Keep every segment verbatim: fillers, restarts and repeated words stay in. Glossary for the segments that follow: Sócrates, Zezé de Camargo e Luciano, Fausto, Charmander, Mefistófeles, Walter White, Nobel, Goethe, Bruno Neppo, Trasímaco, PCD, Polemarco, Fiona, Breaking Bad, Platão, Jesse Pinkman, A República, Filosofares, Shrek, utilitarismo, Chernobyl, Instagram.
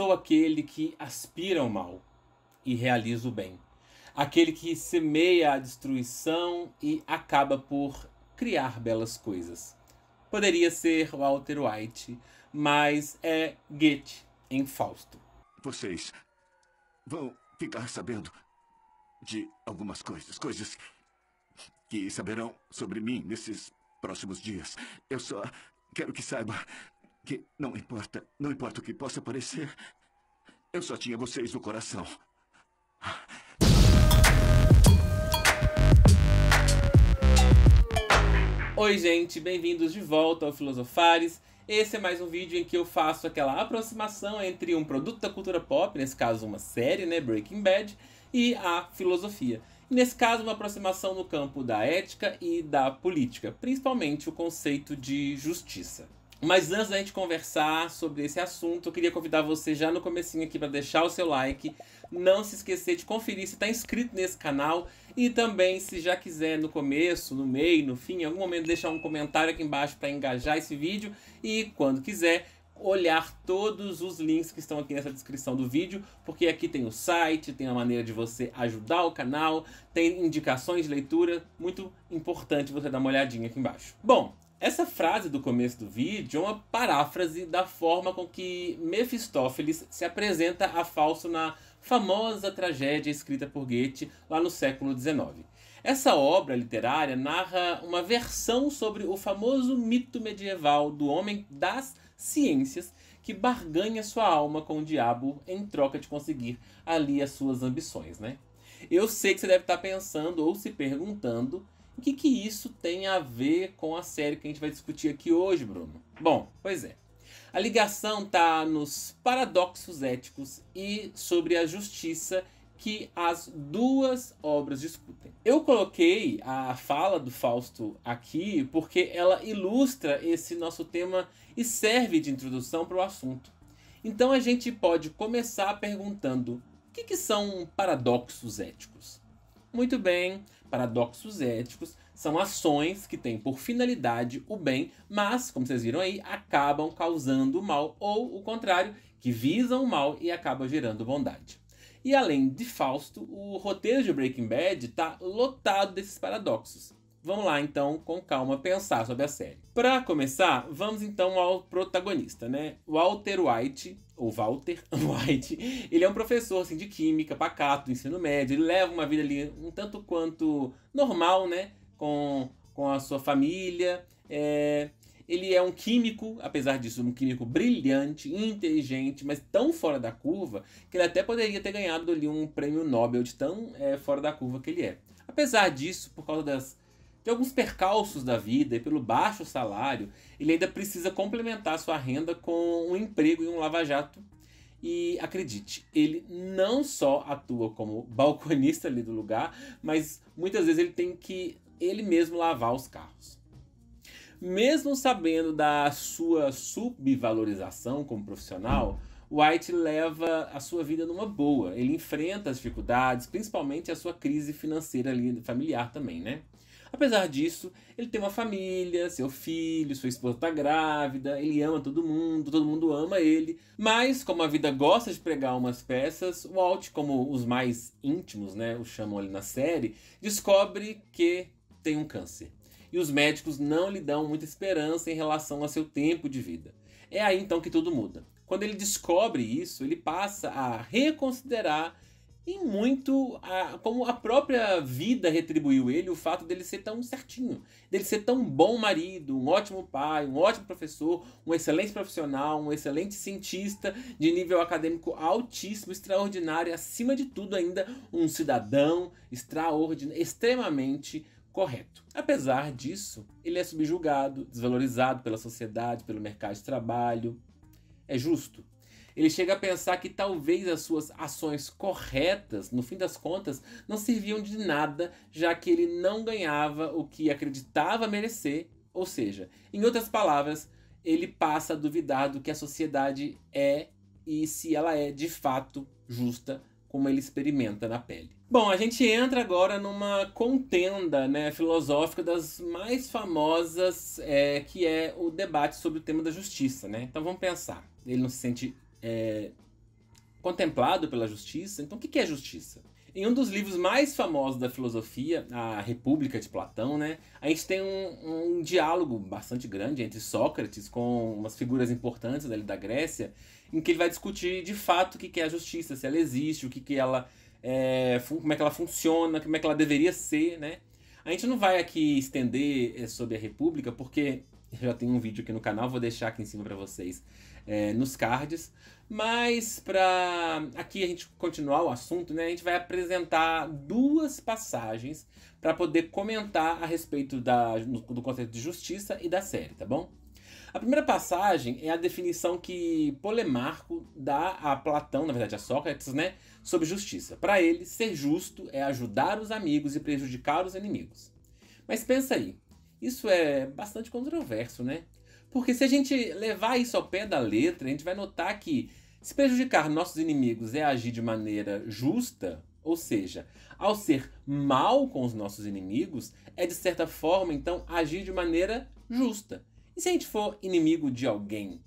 sou aquele que aspira ao mal e realiza o bem. Aquele que semeia a destruição e acaba por criar belas coisas. Poderia ser Walter White, mas é Goethe em Fausto. Vocês vão ficar sabendo de algumas coisas, coisas que saberão sobre mim nesses próximos dias. Eu só quero que saiba que não importa, não importa o que possa parecer, eu só tinha vocês no coração. Oi gente, bem-vindos de volta ao Filosofares. Esse é mais um vídeo em que eu faço aquela aproximação entre um produto da cultura pop, nesse caso uma série, né, Breaking Bad, e a filosofia. Nesse caso, uma aproximação no campo da ética e da política, principalmente o conceito de justiça. Mas antes da gente conversar sobre esse assunto, eu queria convidar você já no comecinho aqui para deixar o seu like, não se esquecer de conferir se está inscrito nesse canal e também, se já quiser, no começo, no meio, no fim, em algum momento, deixar um comentário aqui embaixo para engajar esse vídeo e, quando quiser, olhar todos os links que estão aqui nessa descrição do vídeo, porque aqui tem o site, tem a maneira de você ajudar o canal, tem indicações de leitura, muito importante você dar uma olhadinha aqui embaixo. Bom, essa frase do começo do vídeo é uma paráfrase da forma com que Mefistófeles se apresenta a Fausto na famosa tragédia escrita por Goethe lá no século dezenove. Essa obra literária narra uma versão sobre o famoso mito medieval do homem das ciências que barganha sua alma com o diabo em troca de conseguir ali as suas ambições, né? Eu sei que você deve estar pensando ou se perguntando o que, que isso tem a ver com a série que a gente vai discutir aqui hoje, Bruno? Bom, pois é. A ligação está nos paradoxos éticos e sobre a justiça que as duas obras discutem. Eu coloquei a fala do Fausto aqui porque ela ilustra esse nosso tema e serve de introdução para o assunto. Então a gente pode começar perguntando: o que, que são paradoxos éticos? Muito bem, paradoxos éticos são ações que têm por finalidade o bem, mas, como vocês viram aí, acabam causando o mal, ou o contrário, que visam o mal e acabam gerando bondade. E além de Fausto, o roteiro de Breaking Bad está lotado desses paradoxos. Vamos lá, então, com calma, pensar sobre a série. Para começar, vamos então ao protagonista, né? Walter White, ou Walter White, ele é um professor assim, de química, pacato, do ensino médio, ele leva uma vida ali um tanto quanto normal, né? Com, com a sua família. É... Ele é um químico, apesar disso, um químico brilhante, inteligente, mas tão fora da curva que ele até poderia ter ganhado ali um prêmio Nobel de tão é, fora da curva que ele é. Apesar disso, por causa das de alguns percalços da vida e pelo baixo salário, ele ainda precisa complementar sua renda com um emprego em um lava-jato. E acredite, ele não só atua como balconista ali do lugar, mas muitas vezes ele tem que ele mesmo lavar os carros. Mesmo sabendo da sua subvalorização como profissional, White leva a sua vida numa boa. Ele enfrenta as dificuldades, principalmente a sua crise financeira ali, familiar também, né? Apesar disso, ele tem uma família, seu filho, sua esposa está grávida, ele ama todo mundo, todo mundo ama ele. Mas, como a vida gosta de pregar umas peças, Walt, como os mais íntimos, né, o chamam ali na série, descobre que tem um câncer. E os médicos não lhe dão muita esperança em relação a seu tempo de vida. É aí então que tudo muda. Quando ele descobre isso, ele passa a reconsiderar e muito a, como a própria vida retribuiu ele, o fato dele ser tão certinho, dele ser tão bom marido, um ótimo pai, um ótimo professor, um excelente profissional, um excelente cientista de nível acadêmico altíssimo, extraordinário, acima de tudo ainda um cidadão extraordinário, extremamente correto. Apesar disso, ele é subjugado, desvalorizado pela sociedade, pelo mercado de trabalho. É justo. Ele chega a pensar que talvez as suas ações corretas, no fim das contas, não serviam de nada, já que ele não ganhava o que acreditava merecer. Ou seja, em outras palavras, ele passa a duvidar do que a sociedade é e se ela é de fato justa, como ele experimenta na pele. Bom, a gente entra agora numa contenda, né, filosófica das mais famosas, é, que é o debate sobre o tema da justiça, né? Então vamos pensar. Ele não se sente é, contemplado pela justiça. Então, o que é justiça? Em um dos livros mais famosos da filosofia, A República de Platão, né, a gente tem um, um diálogo bastante grande entre Sócrates com umas figuras importantes ali da Grécia, em que ele vai discutir de fato o que é a justiça, se ela existe, o que que ela é, como é que ela funciona, como é que ela deveria ser, né? A gente não vai aqui estender sobre a República, porque já tem um vídeo aqui no canal, vou deixar aqui em cima para vocês é, nos cards. Mas para aqui a gente continuar o assunto, né, a gente vai apresentar duas passagens para poder comentar a respeito da, do conceito de justiça e da série, tá bom? A primeira passagem é a definição que Polemarco dá a Platão, na verdade a Sócrates, né, sobre justiça. Para ele, ser justo é ajudar os amigos e prejudicar os inimigos. Mas pensa aí, isso é bastante controverso, né? Porque se a gente levar isso ao pé da letra, a gente vai notar que se prejudicar nossos inimigos é agir de maneira justa, ou seja, ao ser mal com os nossos inimigos, é de certa forma, então, agir de maneira justa. E se a gente for inimigo de alguém,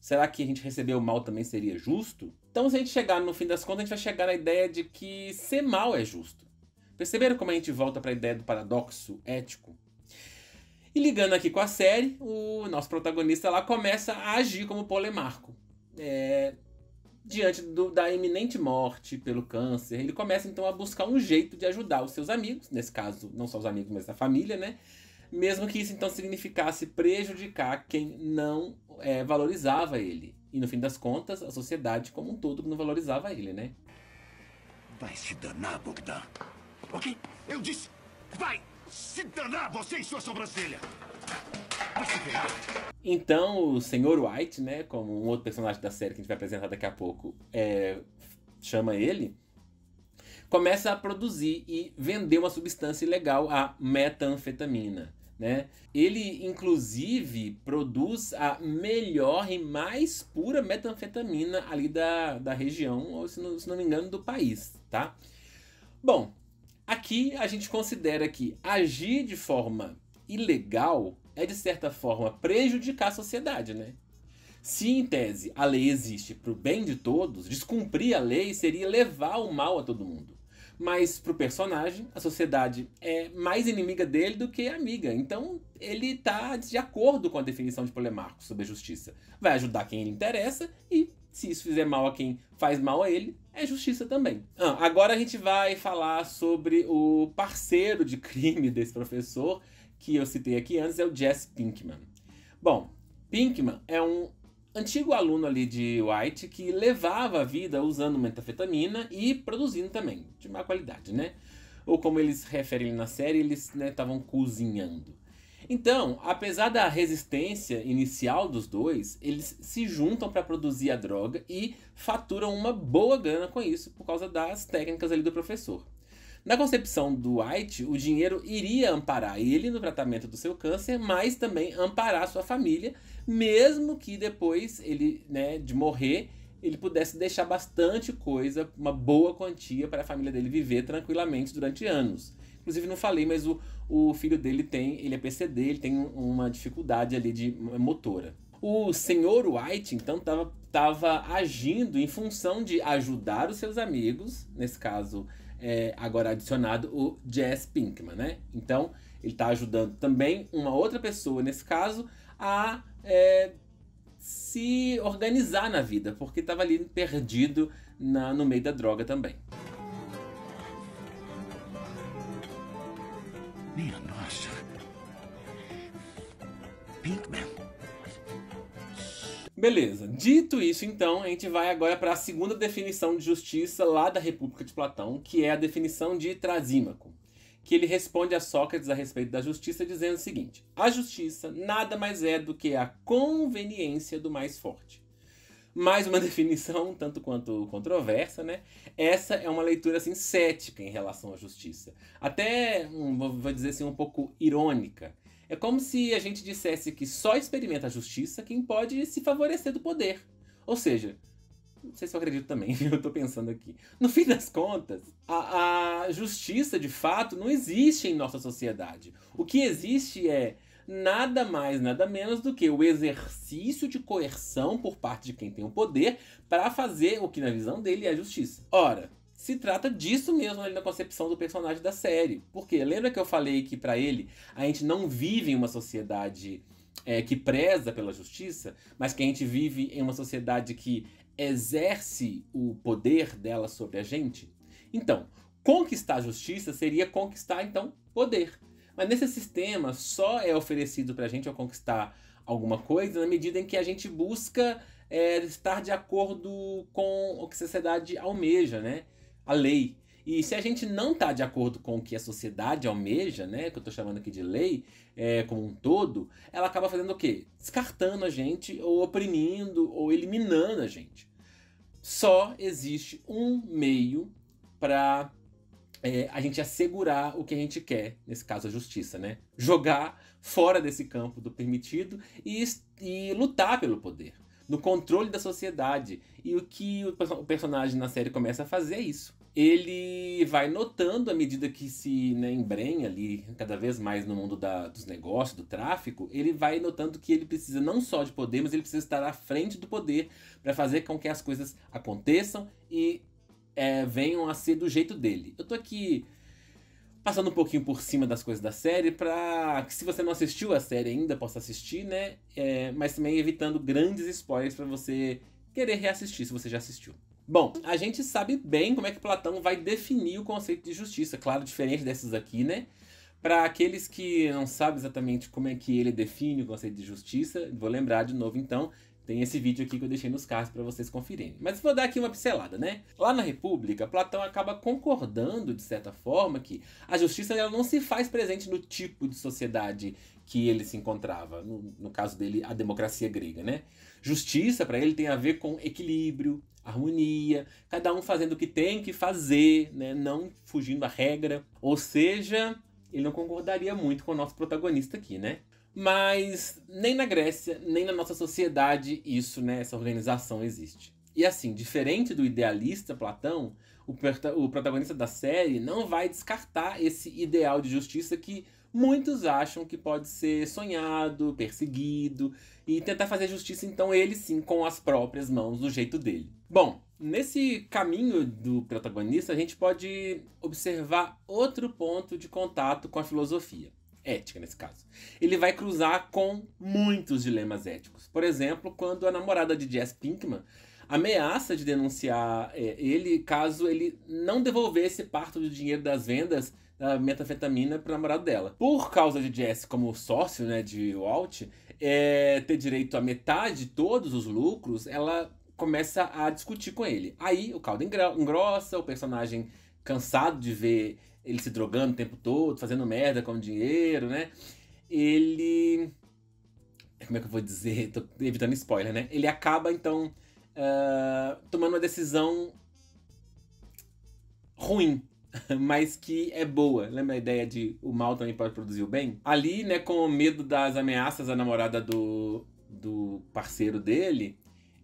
será que a gente receber o mal também seria justo? Então, se a gente chegar no fim das contas, a gente vai chegar na ideia de que ser mal é justo. Perceberam como a gente volta para a ideia do paradoxo ético? E ligando aqui com a série, o nosso protagonista lá começa a agir como Polemarco. É, diante do, da iminente morte pelo câncer, ele começa então a buscar um jeito de ajudar os seus amigos, nesse caso não só os amigos, mas a família, né? Mesmo que isso então significasse prejudicar quem não é, valorizava ele. E no fim das contas, a sociedade como um todo não valorizava ele, né? Vai se danar, Bogdan. Ok? Eu disse, vai! Se danar você e sua sobrancelha! Então, o senhor White, né, como um outro personagem da série que a gente vai apresentar daqui a pouco, é, chama ele, começa a produzir e vender uma substância ilegal, a metanfetamina, né? Ele, inclusive, produz a melhor e mais pura metanfetamina ali da, da região, ou se não, se não me engano, do país, tá? Bom, aqui a gente considera que agir de forma ilegal é, de certa forma, prejudicar a sociedade, né? Se, em tese, a lei existe para o bem de todos, descumprir a lei seria levar o mal a todo mundo. Mas, para o personagem, a sociedade é mais inimiga dele do que amiga. Então, ele está de acordo com a definição de Polemarco sobre a justiça. Vai ajudar quem lhe interessa e, se isso fizer mal a quem faz mal a ele, é justiça também. Ah, agora a gente vai falar sobre o parceiro de crime desse professor, que eu citei aqui antes, é o Jesse Pinkman. Bom, Pinkman é um antigo aluno ali de White que levava a vida usando metanfetamina e produzindo também, de má qualidade, né? Ou como eles referem na série, eles estavam, né, cozinhando. Então, apesar da resistência inicial dos dois, eles se juntam para produzir a droga e faturam uma boa grana com isso por causa das técnicas ali do professor. Na concepção do White, o dinheiro iria amparar ele no tratamento do seu câncer, mas também amparar sua família, mesmo que depois ele, né, de morrer, ele pudesse deixar bastante coisa, uma boa quantia para a família dele viver tranquilamente durante anos. Inclusive, não falei, mas o, o filho dele tem, ele é P C D, ele tem uma dificuldade ali de motora. O senhor White, então, tava, tava agindo em função de ajudar os seus amigos, nesse caso, é, agora adicionado o Jesse Pinkman, né? Então, ele tá ajudando também uma outra pessoa, nesse caso, a é, se organizar na vida, porque tava ali perdido na, no meio da droga também. Minha nossa. Pinkman. Beleza. Dito isso, então, a gente vai agora para a segunda definição de justiça lá da República de Platão, que é a definição de Trasímaco, que ele responde a Sócrates a respeito da justiça dizendo o seguinte: a justiça nada mais é do que a conveniência do mais forte. Mais uma definição, tanto quanto controversa, né? Essa é uma leitura, assim, cética em relação à justiça. Até, vou dizer assim, um pouco irônica. É como se a gente dissesse que só experimenta a justiça quem pode se favorecer do poder. Ou seja, não sei se eu acredito também, eu tô pensando aqui. No fim das contas, a, a justiça, de fato, não existe em nossa sociedade. O que existe é nada mais, nada menos do que o exercício de coerção por parte de quem tem o poder para fazer o que na visão dele é a justiça. Ora, se trata disso mesmo ali na concepção do personagem da série. Porque lembra que eu falei que para ele a gente não vive em uma sociedade é, que preza pela justiça, mas que a gente vive em uma sociedade que exerce o poder dela sobre a gente? Então, conquistar a justiça seria conquistar, então, poder. Mas nesse sistema só é oferecido pra gente ao conquistar alguma coisa na medida em que a gente busca é, estar de acordo com o que a sociedade almeja, né? A lei. E se a gente não está de acordo com o que a sociedade almeja, né, que eu estou chamando aqui de lei, é, como um todo, ela acaba fazendo o quê? Descartando a gente, ou oprimindo, ou eliminando a gente. Só existe um meio para é, a gente assegurar o que a gente quer, nesse caso a justiça, né? Jogar fora desse campo do permitido e, e lutar pelo poder, no controle da sociedade. E o que o personagem na série começa a fazer é isso. Ele vai notando, à medida que se né, embrenha ali cada vez mais no mundo da, dos negócios, do tráfico, ele vai notando que ele precisa não só de poder, mas ele precisa estar à frente do poder para fazer com que as coisas aconteçam e é, venham a ser do jeito dele. Eu tô aqui passando um pouquinho por cima das coisas da série para que, se você não assistiu a série ainda, possa assistir, né? É, mas também evitando grandes spoilers para você querer reassistir, se você já assistiu. Bom, a gente sabe bem como é que Platão vai definir o conceito de justiça, claro, diferente dessas aqui, né? Para aqueles que não sabem exatamente como é que ele define o conceito de justiça, vou lembrar de novo então, tem esse vídeo aqui que eu deixei nos cards para vocês conferirem. Mas vou dar aqui uma pincelada, né? Lá na República, Platão acaba concordando, de certa forma, que a justiça ela não se faz presente no tipo de sociedade que ele se encontrava, no, no caso dele, a democracia grega, né? Justiça, para ele, tem a ver com equilíbrio, harmonia, cada um fazendo o que tem que fazer, né? Não fugindo à regra. Ou seja, ele não concordaria muito com o nosso protagonista aqui, né? Mas nem na Grécia, nem na nossa sociedade isso, né? Essa organização existe. E assim, diferente do idealista Platão, o, o protagonista da série não vai descartar esse ideal de justiça que muitos acham que pode ser sonhado, perseguido, e tentar fazer justiça, então, ele sim, com as próprias mãos, do jeito dele. Bom, nesse caminho do protagonista, a gente pode observar outro ponto de contato com a filosofia, ética nesse caso. Ele vai cruzar com muitos dilemas éticos. Por exemplo, quando a namorada de Jesse Pinkman ameaça de denunciar é, ele caso ele não devolvesse parte do dinheiro das vendas da metanfetamina para o namorado dela. Por causa de Jesse como sócio, né, de Walt, é, ter direito a metade de todos os lucros, ela começa a discutir com ele. Aí o caldo engrossa, o personagem cansado de ver ele se drogando o tempo todo, fazendo merda com o dinheiro, né? Ele... Como é que eu vou dizer? Tô evitando spoiler, né? Ele acaba, então, uh, tomando uma decisão ruim, mas que é boa. Lembra a ideia de o mal também pode produzir o bem? Ali, né, com o medo das ameaças à namorada do, do parceiro dele,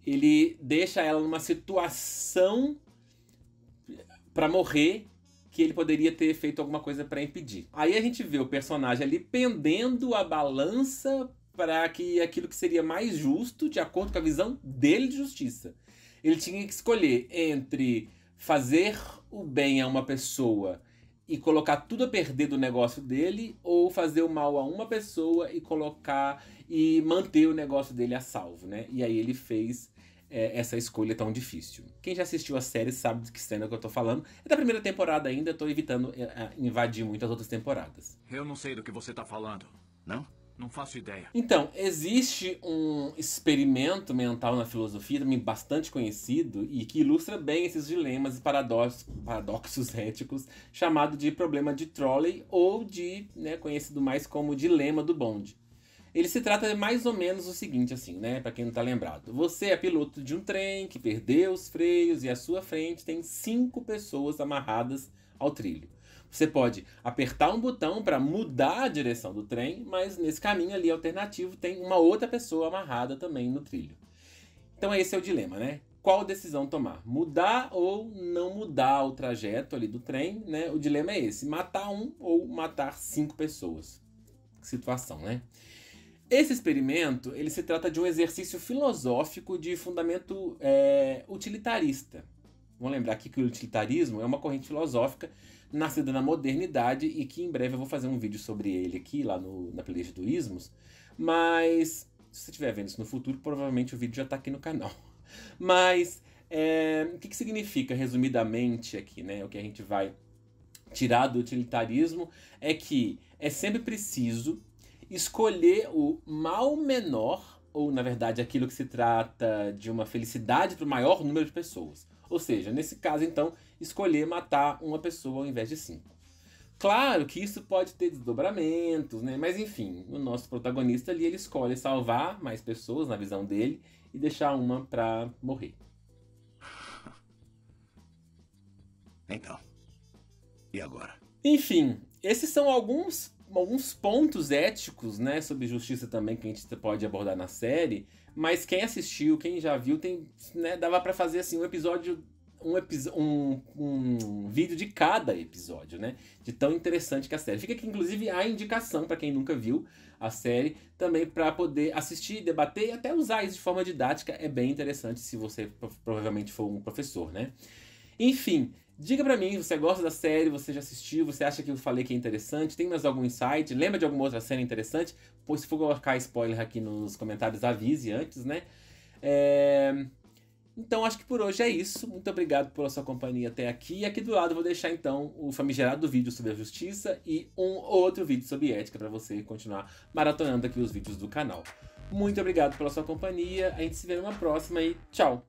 ele deixa ela numa situação pra morrer que ele poderia ter feito alguma coisa pra impedir. Aí a gente vê o personagem ali pendendo a balança para que aquilo que seria mais justo, de acordo com a visão dele de justiça. Ele tinha que escolher entre fazer o bem a uma pessoa e colocar tudo a perder do negócio dele, ou fazer o mal a uma pessoa e colocar e manter o negócio dele a salvo, né? E aí ele fez é, essa escolha tão difícil. Quem já assistiu a série sabe de que cena que eu tô falando. É da primeira temporada ainda, eu tô evitando invadir muito as outras temporadas. Eu não sei do que você tá falando. Não? Não faço ideia. Então, existe um experimento mental na filosofia, também bastante conhecido, e que ilustra bem esses dilemas e paradoxos, paradoxos éticos, chamado de problema de Trolley, ou de, né, conhecido mais como dilema do bonde. Ele se trata de mais ou menos o seguinte, assim, né, pra quem não tá lembrado. Você é piloto de um trem que perdeu os freios e à sua frente tem cinco pessoas amarradas ao trilho. Você pode apertar um botão para mudar a direção do trem, mas nesse caminho ali alternativo tem uma outra pessoa amarrada também no trilho. Então esse é o dilema, né? Qual decisão tomar? Mudar ou não mudar o trajeto ali do trem, né? O dilema é esse, matar um ou matar cinco pessoas. situação, né? Esse experimento, ele se trata de um exercício filosófico de fundamento é, utilitarista. Vamos lembrar aqui que o utilitarismo é uma corrente filosófica nascida na modernidade e que em breve eu vou fazer um vídeo sobre ele aqui, lá no, na playlist do Ismos. Mas, se você estiver vendo isso no futuro, provavelmente o vídeo já está aqui no canal. Mas, é, o que, que significa, resumidamente, aqui, né? O que a gente vai tirar do utilitarismo é que é sempre preciso escolher o mal menor, ou na verdade aquilo que se trata de uma felicidade para o maior número de pessoas. Ou seja, nesse caso então, escolher matar uma pessoa ao invés de cinco. Claro que isso pode ter desdobramentos, né? Mas enfim, o nosso protagonista ali, ele escolhe salvar mais pessoas na visão dele e deixar uma para morrer. Então, e agora? Enfim, esses são alguns alguns pontos éticos, né, sobre justiça também, que a gente pode abordar na série, mas quem assistiu, quem já viu, tem, né, dava pra fazer assim um episódio, um, um, um vídeo de cada episódio, né, de tão interessante que a série. Fica aqui, inclusive, a indicação pra quem nunca viu a série, também pra poder assistir, debater e até usar isso de forma didática, é bem interessante se você provavelmente for um professor, né. Enfim, diga pra mim, você gosta da série, você já assistiu, você acha que eu falei que é interessante, tem mais algum insight, lembra de alguma outra cena interessante? Pois se for colocar spoiler aqui nos comentários, avise antes, né? É... Então acho que por hoje é isso, muito obrigado pela sua companhia até aqui. E aqui do lado eu vou deixar então o famigerado vídeo sobre a justiça e um outro vídeo sobre ética pra você continuar maratonando aqui os vídeos do canal. Muito obrigado pela sua companhia, a gente se vê numa próxima e tchau!